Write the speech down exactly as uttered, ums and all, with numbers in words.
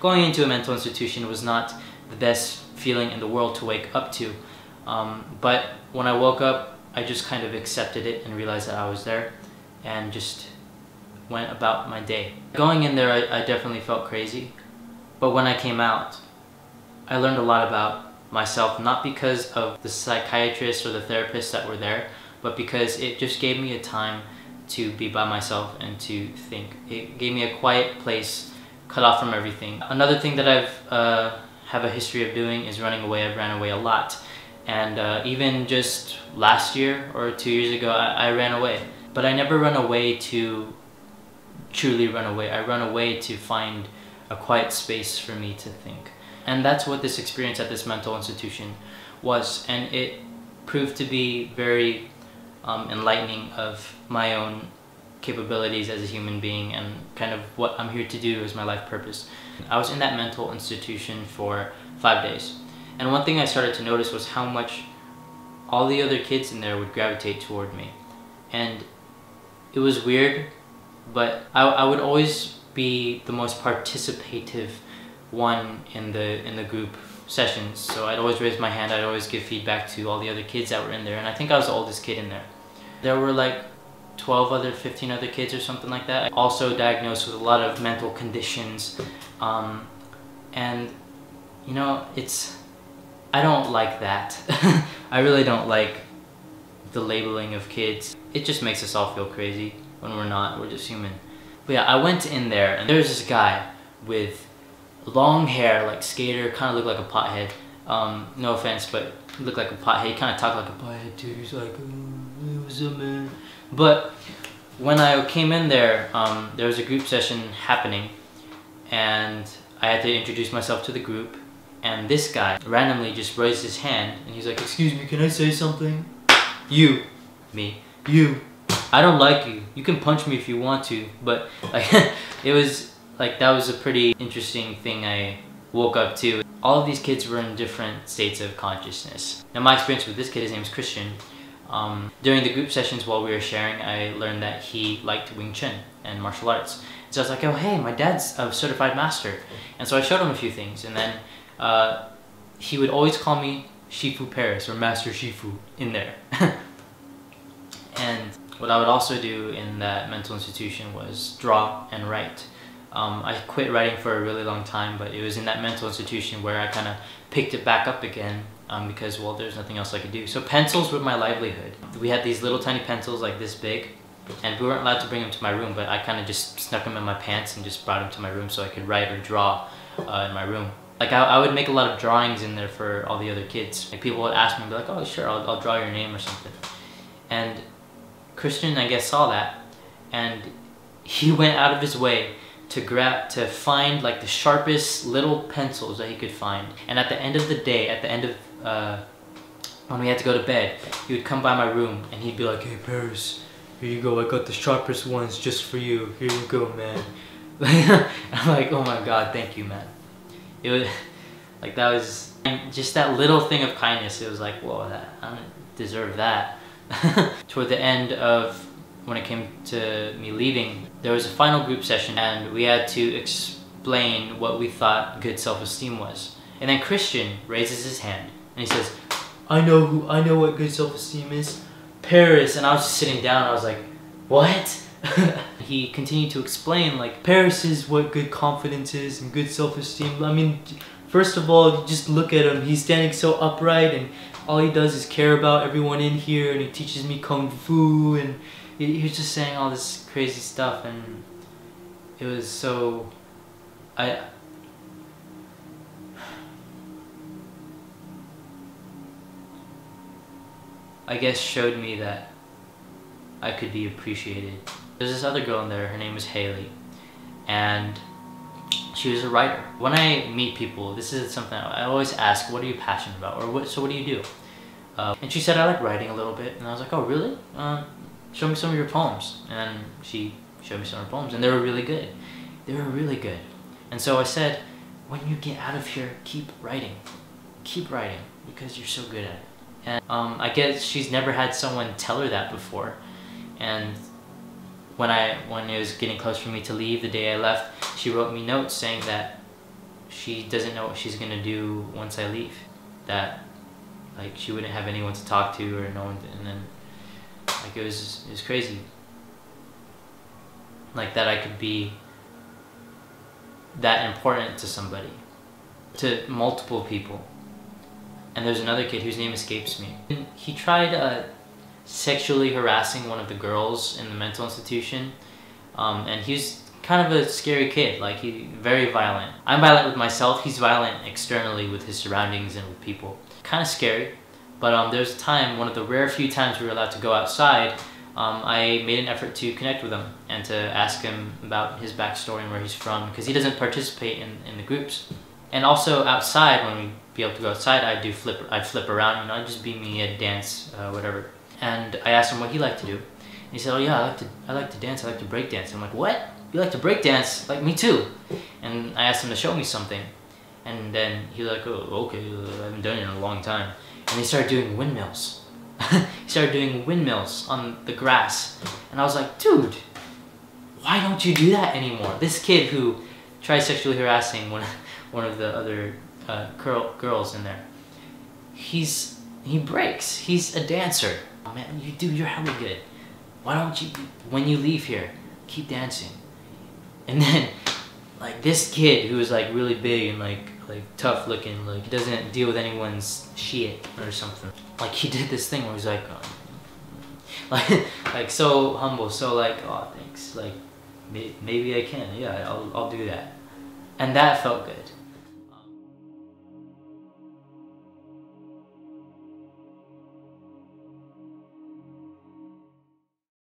going into a mental institution was not the best feeling in the world to wake up to. Um, but when I woke up, I just kind of accepted it and realized that I was there and just went about my day. Going in there, I, I definitely felt crazy. But when I came out, I learned a lot about myself, not because of the psychiatrists or the therapists that were there, but because it just gave me a time to be by myself and to think. It gave me a quiet place, cut off from everything. Another thing that I've uh, have a history of doing is running away. I've ran away a lot. And uh, even just last year or two years ago, I, I ran away. But I never run away to truly run away. I run away to find a quiet space for me to think. And that's what this experience at this mental institution was. And it proved to be very um, enlightening of my own capabilities as a human being and kind of what I'm here to do is my life purpose. I was in that mental institution for five days. And one thing I started to notice was how much all the other kids in there would gravitate toward me. And it was weird, but I, I would always be the most participative one in the in the group sessions. So I'd always raise my hand, I'd always give feedback to all the other kids that were in there, and I think I was the oldest kid in there. There were like twelve other, fifteen other kids or something like that. Also diagnosed with a lot of mental conditions, um, and you know, it's, I don't like that. I really don't like the labeling of kids. It just makes us all feel crazy when we're not, we're just human. But yeah, I went in there and there's this guy with long hair, like skater, kind of looked like a pothead. Um, no offense, but looked like a pothead. He kind of talked like a pothead too. He's like, oh, what's up, man? But when I came in there, um, there was a group session happening, and I had to introduce myself to the group. And this guy randomly just raised his hand, and he's like, "Excuse me, can I say something?" You, me, you. I don't like you. You can punch me if you want to, but like, it was. Like, that was a pretty interesting thing I woke up to. All of these kids were in different states of consciousness. Now, my experience with this kid, his name is Christian. Um, during the group sessions while we were sharing, I learned that he liked Wing Chun and martial arts. So I was like, oh, hey, my dad's a certified master. And so I showed him a few things. And then uh, he would always call me Shifu Paris or Master Shifu in there. And what I would also do in that mental institution was draw and write. Um, I quit writing for a really long time, but it was in that mental institution where I kind of picked it back up again um, because, well, there's nothing else I could do. So pencils were my livelihood. We had these little tiny pencils like this big, and we weren't allowed to bring them to my room, but I kind of just snuck them in my pants and just brought them to my room so I could write or draw uh, in my room. Like, I, I would make a lot of drawings in there for all the other kids. Like, people would ask me and be like, oh, sure, I'll, I'll draw your name or something. And Christian, I guess, saw that, and he went out of his way to grab, to find like the sharpest little pencils that he could find. And at the end of the day, at the end of, uh, when we had to go to bed, he would come by my room and he'd be like, hey Paris, here you go, I got the sharpest ones just for you, here you go, man. I'm like, oh my god, thank you, man. It was, like that was, just that little thing of kindness, it was like, whoa, that, I don't deserve that. Toward the end of, when it came to me leaving, there was a final group session and we had to explain what we thought good self-esteem was. And then Christian raises his hand and he says, I know who, I know what good self-esteem is, Paris. And I was just sitting down, I was like, what? He continued to explain, like, Paris is what good confidence is and good self-esteem. I mean, first of all, just look at him, he's standing so upright and all he does is care about everyone in here, and he teaches me Kung Fu, and he was just saying all this crazy stuff, and it was so, I, I guess showed me that I could be appreciated. There's this other girl in there, her name is Haley, and she was a writer. When I meet people, this is something I always ask, what are you passionate about, or what, so what do you do? Uh, and she said, I like writing a little bit, and I was like, oh really? Uh, show me some of your poems. And she showed me some of her poems, and they were really good. They were really good. And so I said, when you get out of here, keep writing. Keep writing, because you're so good at it. And um, I guess she's never had someone tell her that before. And when, I, when it was getting close for me to leave, the day I left, she wrote me notes saying that she doesn't know what she's going to do once I leave. That, like, she wouldn't have anyone to talk to or no one, to, and then, like, it was, it was crazy. Like, that I could be that important to somebody, to multiple people. And there's another kid whose name escapes me. He tried uh, sexually harassing one of the girls in the mental institution, um, and he's kind of a scary kid. Like, he very violent. I'm violent with myself. He's violent externally with his surroundings and with people. Kind of scary. But um, there was a time, one of the rare few times we were allowed to go outside, um, I made an effort to connect with him and to ask him about his backstory and where he's from, because he doesn't participate in, in the groups. And also outside, when we'd be able to go outside, I'd do flip, I'd flip around, you know, I'd just be me, I'd dance, uh, whatever. And I asked him what he liked to do. And he said, oh yeah, I like to, I like to dance, I like to break dance. I'm like, what? You like to break dance? Like, me too. And I asked him to show me something. And then he was like, oh, okay, I haven't done it in a long time. And he started doing windmills. He started doing windmills on the grass. And I was like, dude, why don't you do that anymore? This kid who tried sexually harassing one, one of the other uh, girl, girls in there, he's, he breaks. He's a dancer. Oh, man, you do, you're hella good. Why don't you, when you leave here, keep dancing? And then, like, this kid who was, like, really big and, like, like tough looking, like, he doesn't deal with anyone's shit or something. Like, he did this thing where he's like, oh, like, like so humble, so like, oh, thanks, like, maybe I can, yeah, I'll, I'll do that. And that felt good.